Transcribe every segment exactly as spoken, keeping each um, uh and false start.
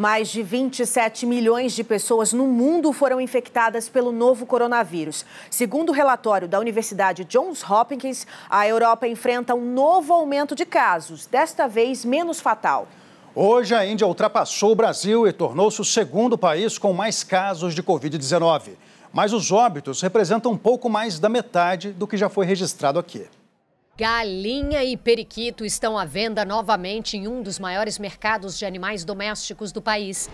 Mais de vinte e sete milhões de pessoas no mundo foram infectadas pelo novo coronavírus. Segundo o relatório da Universidade Johns Hopkins, a Europa enfrenta um novo aumento de casos, desta vez menos fatal. Hoje, a Índia ultrapassou o Brasil e tornou-se o segundo país com mais casos de Covid dezenove. Mas os óbitos representam um pouco mais da metade do que já foi registrado aqui. Galinha e periquito estão à venda novamente em um dos maiores mercados de animais domésticos do país.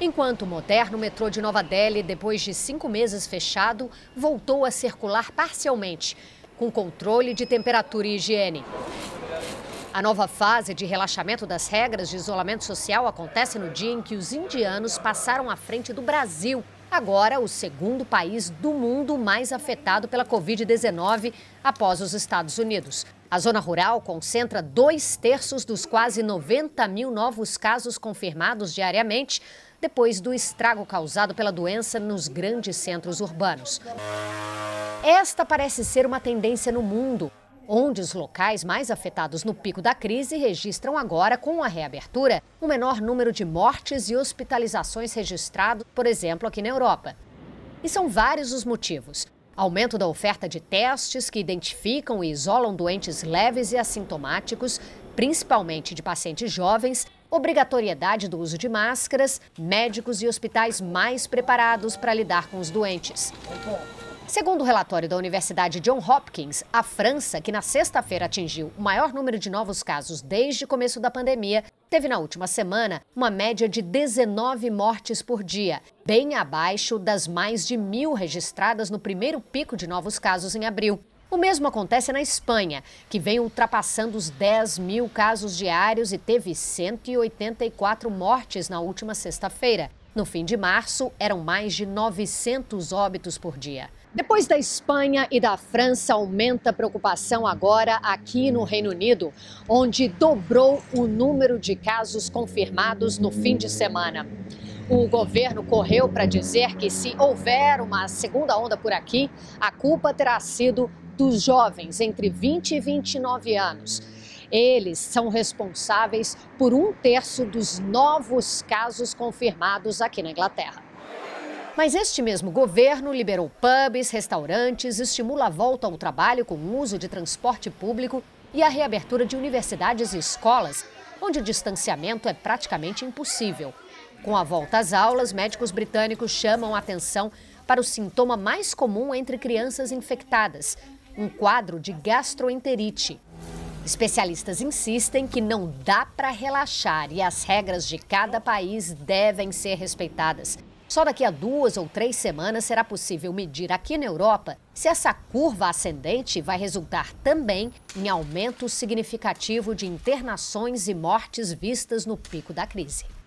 Enquanto o moderno metrô de Nova Delhi, depois de cinco meses fechado, voltou a circular parcialmente, com controle de temperatura e higiene. A nova fase de relaxamento das regras de isolamento social acontece no dia em que os indianos passaram à frente do Brasil. Agora, o segundo país do mundo mais afetado pela Covid dezenove após os Estados Unidos. A zona rural concentra dois terços dos quase noventa mil novos casos confirmados diariamente, depois do estrago causado pela doença nos grandes centros urbanos. Esta parece ser uma tendência no mundo, onde os locais mais afetados no pico da crise registram agora, com a reabertura, o menor número de mortes e hospitalizações registrado, por exemplo, aqui na Europa. E são vários os motivos. Aumento da oferta de testes que identificam e isolam doentes leves e assintomáticos, principalmente de pacientes jovens, obrigatoriedade do uso de máscaras, médicos e hospitais mais preparados para lidar com os doentes. Segundo o relatório da Universidade Johns Hopkins, a França, que na sexta-feira atingiu o maior número de novos casos desde o começo da pandemia, teve na última semana uma média de dezenove mortes por dia, bem abaixo das mais de mil registradas no primeiro pico de novos casos em abril. O mesmo acontece na Espanha, que vem ultrapassando os dez mil casos diários e teve cento e oitenta e quatro mortes na última sexta-feira. No fim de março, eram mais de novecentos óbitos por dia. Depois da Espanha e da França, aumenta a preocupação agora aqui no Reino Unido, onde dobrou o número de casos confirmados no fim de semana. O governo correu para dizer que, se houver uma segunda onda por aqui, a culpa terá sido dos jovens entre vinte e vinte e nove anos. Eles são responsáveis por um terço dos novos casos confirmados aqui na Inglaterra. Mas este mesmo governo liberou pubs, restaurantes, estimula a volta ao trabalho com o uso de transporte público e a reabertura de universidades e escolas, onde o distanciamento é praticamente impossível. Com a volta às aulas, médicos britânicos chamam a atenção para o sintoma mais comum entre crianças infectadas, um quadro de gastroenterite. Especialistas insistem que não dá para relaxar e as regras de cada país devem ser respeitadas. Só daqui a duas ou três semanas será possível medir aqui na Europa se essa curva ascendente vai resultar também em aumento significativo de internações e mortes vistas no pico da crise.